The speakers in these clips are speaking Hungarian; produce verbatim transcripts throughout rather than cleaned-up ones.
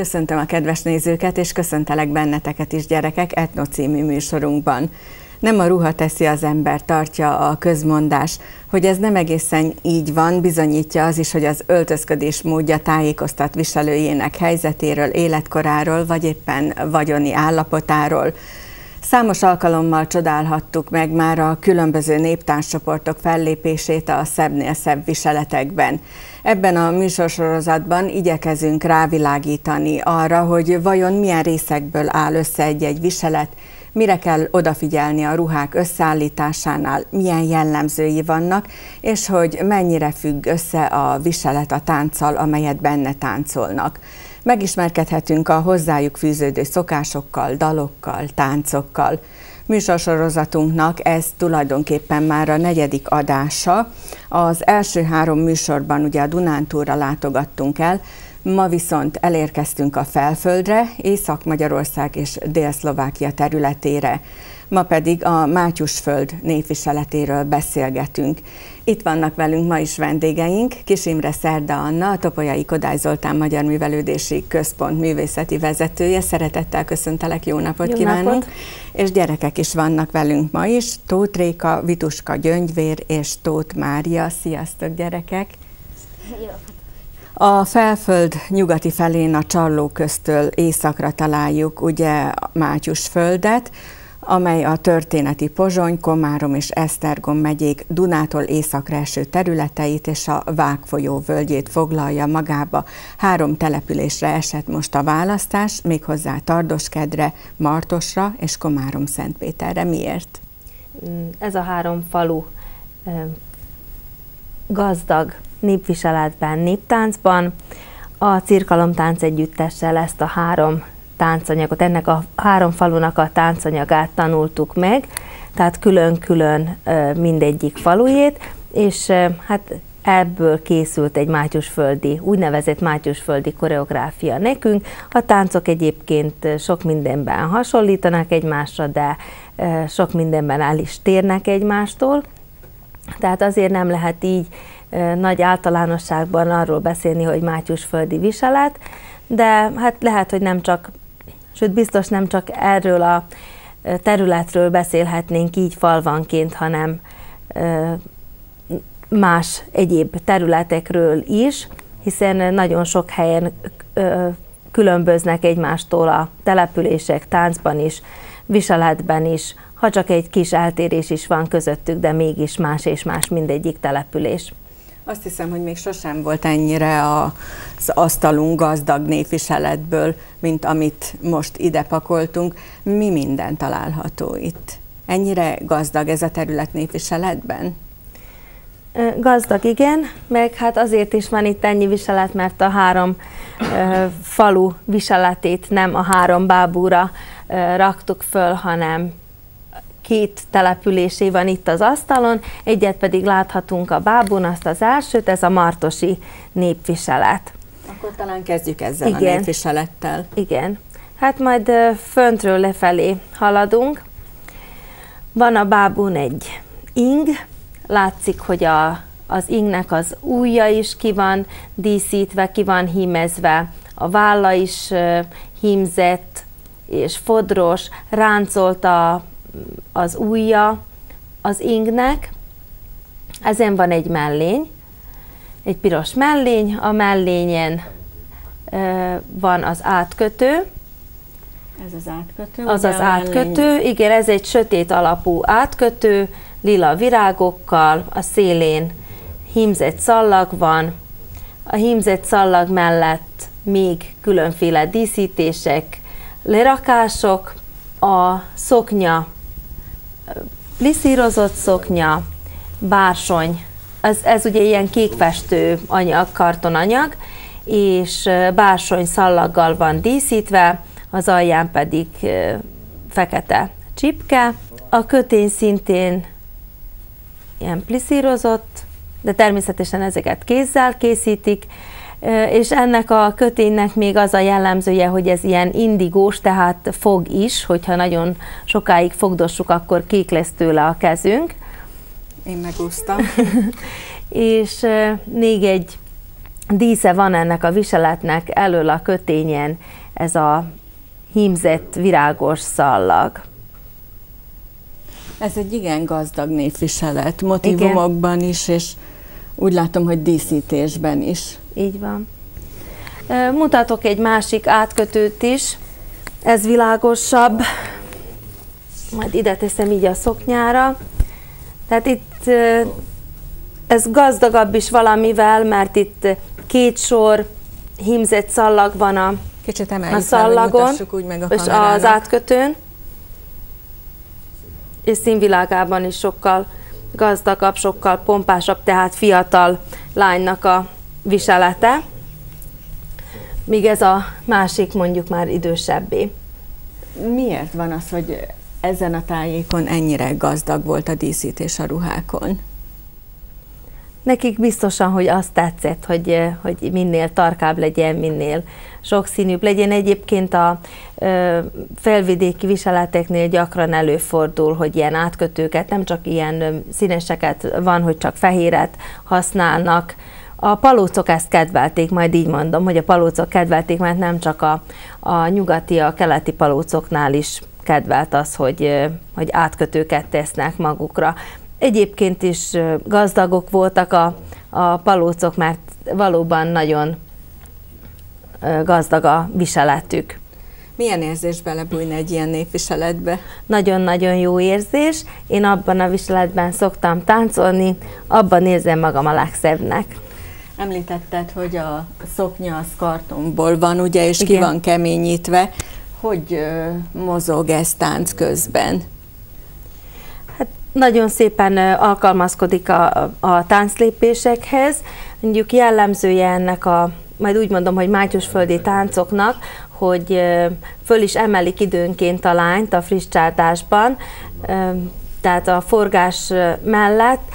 Köszöntöm a kedves nézőket, és köszöntelek benneteket is, gyerekek, Etno című műsorunkban. Nem a ruha teszi az ember, tartja a közmondás. Hogy ez nem egészen így van, bizonyítja az is, hogy az öltözködés módja tájékoztat viselőjének helyzetéről, életkoráról, vagy éppen vagyoni állapotáról. Számos alkalommal csodálhattuk meg már a különböző néptáncsoportok fellépését a szebbnél szebb viseletekben. Ebben a műsorsorozatban igyekezünk rávilágítani arra, hogy vajon milyen részekből áll össze egy-egy viselet, mire kell odafigyelni a ruhák összeállításánál, milyen jellemzői vannak, és hogy mennyire függ össze a viselet a tánccal, amelyet benne táncolnak. Megismerkedhetünk a hozzájuk fűződő szokásokkal, dalokkal, táncokkal. Műsorsorozatunknak ez tulajdonképpen már a negyedik adása. Az első három műsorban ugye a Dunántúlra látogattunk el, ma viszont elérkeztünk a Felföldre, Észak-Magyarország és Dél-Szlovákia területére. Ma pedig a Mátyusföld népviseletéről beszélgetünk. Itt vannak velünk ma is vendégeink, Kisimre Szerda Anna, a Topolyai Kodály Zoltán Magyar Művelődési Központ művészeti vezetője. Szeretettel köszöntelek, jó napot jó kívánok! Napot. És gyerekek is vannak velünk ma is, Tótréka, Vituska Gyöngyvér és Tóth Mária. Sziasztok, gyerekek! Jó. A Felföld nyugati felén a Csallóköztől északra találjuk ugye Mátyusföldet, amely a történeti Pozsony, Komárom és Esztergom megyék Dunától északra eső területeit és a Vágfolyó völgyét foglalja magába. Három településre esett most a választás, méghozzá Tardoskedre, Martosra és Komárom-Szentpéterre. Miért? Ez a három falu gazdag népviseletben, néptáncban. A Cirkalomtánc együttessel ezt a három táncanyagot, ennek a három falunak a táncanyagát tanultuk meg, tehát külön-külön mindegyik falujét, és hát ebből készült egy mátyusföldi, úgynevezett mátyusföldi koreográfia nekünk. A táncok egyébként sok mindenben hasonlítanak egymásra, de sok mindenben el is térnek egymástól, tehát azért nem lehet így nagy általánosságban arról beszélni, hogy mátyusföldi viselet, de hát lehet, hogy nem csak, sőt biztos nem csak erről a területről beszélhetnénk így falvanként, hanem más egyéb területekről is, hiszen nagyon sok helyen különböznek egymástól a települések táncban is, viseletben is, ha csak egy kis eltérés is van közöttük, de mégis más és más mindegyik település. Azt hiszem, hogy még sosem volt ennyire az asztalunk gazdag népviseletből, mint amit most ide pakoltunk. Mi minden található itt? Ennyire gazdag ez a terület népviseletben? Gazdag, igen, meg hát azért is van itt ennyi viselet, mert a három ö, falu viseletét nem a három bábúra ö, raktuk föl, hanem két településé van itt az asztalon, egyet pedig láthatunk a bábun, azt az elsőt, ez a martosi népviselet. Akkor talán kezdjük ezzel igen. a népviselettel. Igen. Hát majd föntről lefelé haladunk. Van a bábun egy ing, látszik, hogy a, az ingnek az ujja is ki van díszítve, ki van hímezve, a válla is hímzett és fodros, ráncolt a az ujja az ingnek, ezen van egy mellény, egy piros mellény, a mellényen ö, van az átkötő. Ez az átkötő? Az az átkötő, igen, ez egy sötét alapú átkötő, lila virágokkal, a szélén hímzett szallag van, a hímzett szallag mellett még különféle díszítések, lerakások, a szoknya pliszírozott szoknya, bársony, ez, ez ugye ilyen kékfestő anyag, kartonanyag, és bársony szallaggal van díszítve, az alján pedig fekete csipke. A kötény szintén ilyen pliszírozott, de természetesen ezeket kézzel készítik, és ennek a köténynek még az a jellemzője, hogy ez ilyen indigós, tehát fog is, hogyha nagyon sokáig fogdossuk, akkor kék lesz tőle a kezünk. Én megúsztam. És még egy dísze van ennek a viseletnek, elől a kötényen ez a hímzett virágos szallag. Ez egy igen gazdag névviselet, motivumokban igen. is, és úgy látom, hogy díszítésben is. Így van. Mutatok egy másik átkötőt is, ez világosabb, majd ide teszem így a szoknyára. Tehát itt ez gazdagabb is valamivel, mert itt két sor hímzett szallag van a, Kicsit a szallagon, úgy meg a és az átkötőn, és színvilágában is sokkal gazdagabb, sokkal pompásabb, tehát fiatal lánynak a viselete, míg ez a másik mondjuk már idősebbé. Miért van az, hogy ezen a tájékon ennyire gazdag volt a díszítés a ruhákon? Nekik biztosan, hogy azt tetszett, hogy, hogy minél tarkább legyen, minél sokszínűbb legyen. Egyébként a felvidéki viseleteknél gyakran előfordul, hogy ilyen átkötőket, nem csak ilyen színeseket van, hogy csak fehéret használnak. A palócok ezt kedvelték, majd így mondom, hogy a palócok kedvelték, mert nem csak a, a nyugati, a keleti palócoknál is kedvelt az, hogy, hogy átkötőket tesznek magukra. Egyébként is gazdagok voltak a, a palócok, mert valóban nagyon gazdag a viseletük. Milyen érzés belebújni egy ilyen népviseletbe? Nagyon-nagyon jó érzés. Én abban a viseletben szoktam táncolni, abban érzem magam a legszebbnek. Említetted, hogy a szoknya az kartonból van, ugye, és igen. ki van keményítve. Hogy mozog ez tánc közben? Nagyon szépen alkalmazkodik a, a tánclépésekhez. Mondjuk jellemzője ennek a, majd úgy mondom, hogy mátyusföldi táncoknak, hogy föl is emelik időnként a lányt a friss csáltásban, tehát a forgás mellett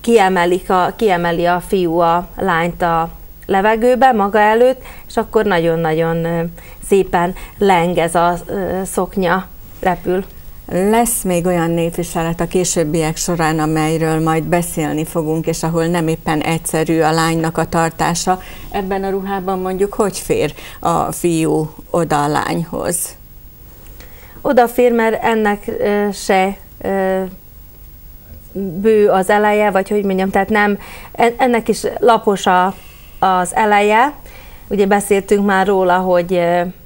kiemelik a, kiemeli a fiú a lányt a levegőbe maga előtt, és akkor nagyon-nagyon szépen leng ez a szoknya, repül. Lesz még olyan népviselet a későbbiek során, amelyről majd beszélni fogunk, és ahol nem éppen egyszerű a lánynak a tartása. Ebben a ruhában mondjuk hogy fér a fiú oda a lányhoz? Odafér, mert ennek se bő az eleje, vagy hogy mondjam, tehát nem, ennek is lapos a, az eleje. Ugye beszéltünk már róla, hogy,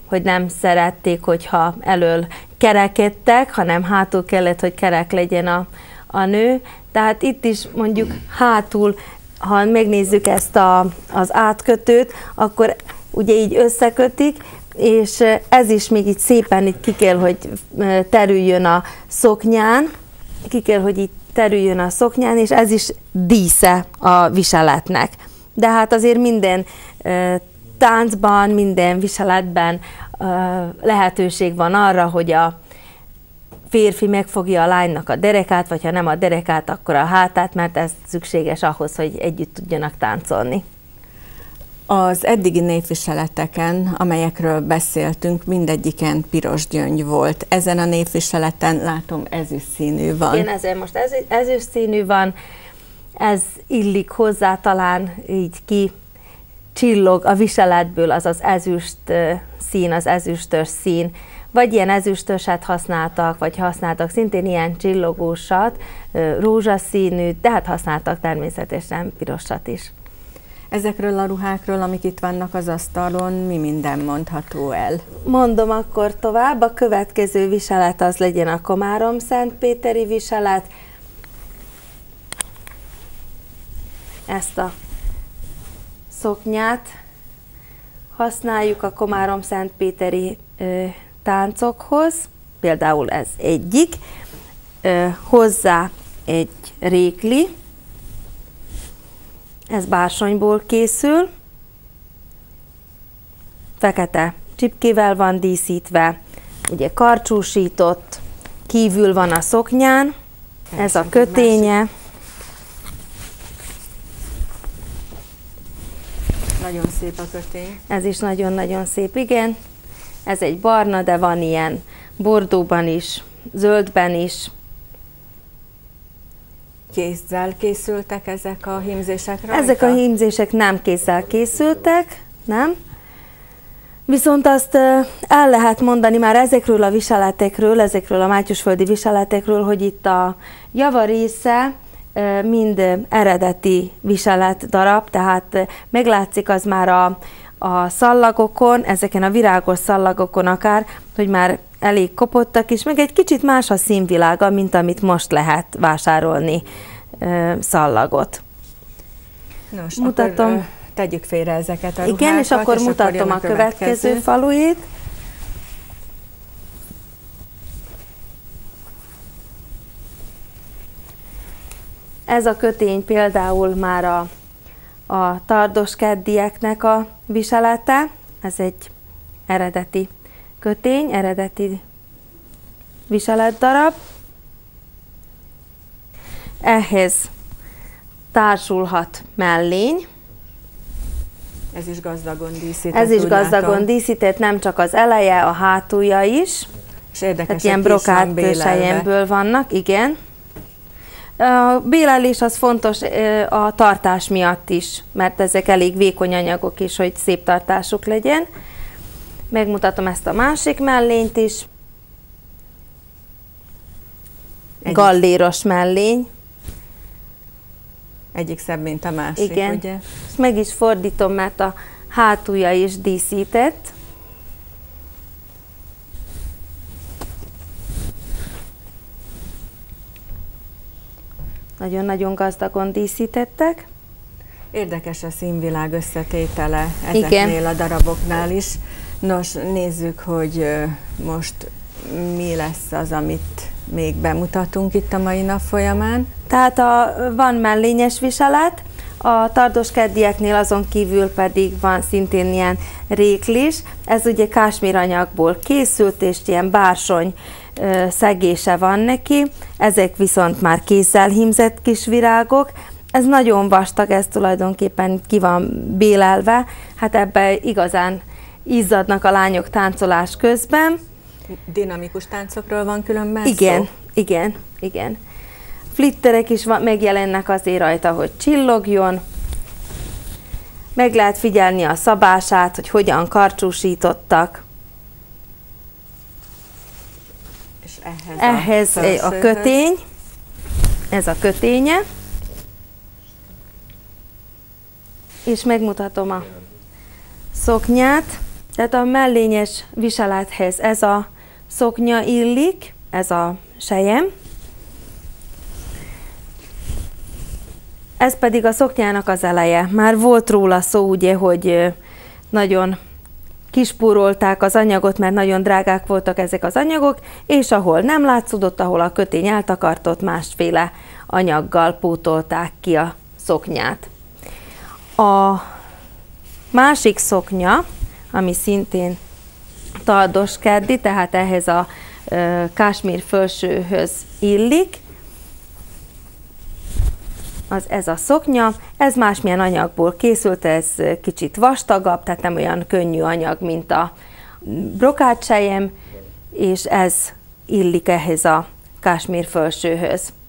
hogy nem szerették, hogyha elől kerekedtek, hanem hátul kellett, hogy kerek legyen a, a nő. Tehát itt is mondjuk hátul, ha megnézzük ezt a, az átkötőt, akkor ugye így összekötik, és ez is még így szépen így ki kell, hogy terüljön a szoknyán, ki kell, hogy így terüljön a szoknyán, és ez is dísze a viseletnek. De hát azért minden táncban, minden viseletben lehetőség van arra, hogy a férfi megfogja a lánynak a derekát, vagy ha nem a derekát, akkor a hátát, mert ez szükséges ahhoz, hogy együtt tudjanak táncolni. Az eddigi népviseleteken, amelyekről beszéltünk, mindegyiken piros gyöngy volt. Ezen a népviseleten látom ezüst színű van. Igen, ezért most ezüst színű van, ez illik hozzá, talán így ki csillog a viseletből az az ezüst szín, az ezüstös szín, vagy ilyen ezüstöset használtak, vagy használtak szintén ilyen csillogósat, rózsaszínűt, de hát használtak természetesen pirosat is. Ezekről a ruhákról, amik itt vannak az asztalon, mi minden mondható el? Mondom akkor tovább, a következő viselet az legyen a Komárom-Szentpéteri viselet. Ezt a szoknyát használjuk a Komárom-Szentpéteri táncokhoz, például ez egyik, ö, hozzá egy rékli, ez bársonyból készül, fekete csipkével van díszítve, ugye karcsúsított, kívül van a szoknyán, ez a köténye. Nagyon szép a kötény. Ez is nagyon-nagyon szép, igen. Ez egy barna, de van ilyen bordóban is, zöldben is. kézzel készültek ezek a hímzések rajta? Ezek a hímzések nem kézzel készültek, nem? Viszont azt el lehet mondani már ezekről a viseletekről, ezekről a mátyusföldi viseletekről, hogy itt a java része mind eredeti viselet darab, tehát meglátszik az már a, a szallagokon, ezeken a virágos szallagokon akár, hogy már elég kopottak is, meg egy kicsit más a színvilága, mint amit most lehet vásárolni szallagot. Nos, mutatom. Akkor tegyük félre ezeket a ruhákat. Igen, és akkor és mutatom akkor a következő, következő faluit. Ez a kötény például már a, a tardoskeddieknek a viselete. Ez egy eredeti kötény, eredeti viseletdarab. Ehhez társulhat mellény. Ez is gazdagon díszített. Ez is gazdagon díszített, nem csak az eleje, a hátulja is. És érdekes, tehát ilyen brokátkőselyemből vannak, igen. A bélelés az fontos a tartás miatt is, mert ezek elég vékony anyagok is, hogy szép tartásuk legyen. Megmutatom ezt a másik mellényt is. Egyik. Galléros mellény. Egyik szebb, mint a másik, igen. Ugye? És meg is fordítom, mert a hátulja is díszített. Nagyon-nagyon gazdagon díszítettek. Érdekes a színvilág összetétele ezeknél, igen, a daraboknál is. Nos, nézzük, hogy most mi lesz az, amit még bemutatunk itt a mai nap folyamán. Tehát a, van mellényes viselet, a tardoskeddieknél azon kívül pedig van szintén ilyen réklis. Ez ugye kásmíranyagból készült, és ilyen bársony ö, szegése van neki. Ezek viszont már kézzel hímzett kis virágok. Ez nagyon vastag, ez tulajdonképpen ki van bélelve. Hát ebbe igazán izzadnak a lányok táncolás közben. Dinamikus táncokról van különben igen, szó? Igen, igen. Flitterek is van, megjelennek azért rajta, hogy csillogjon. Meg lehet figyelni a szabását, hogy hogyan karcsúsítottak. És ehhez, ehhez a, a kötény. Ez a köténye. És megmutatom a szoknyát. Tehát a mellényes viselethez ez a szoknya illik, ez a sejem. Ez pedig a szoknyának az eleje. Már volt róla szó, ugye, hogy nagyon kispúrolták az anyagot, mert nagyon drágák voltak ezek az anyagok, és ahol nem látszódott, ahol a kötény eltakartott, másféle anyaggal pótolták ki a szoknyát. A másik szoknya, ami szintén tardoskeddi, tehát ehhez a kásmír fölsőhöz illik, az ez a szoknya, ez másmilyen anyagból készült, ez kicsit vastagabb, tehát nem olyan könnyű anyag, mint a brokácsejem, és ez illik ehhez a kásmír fölsőhöz.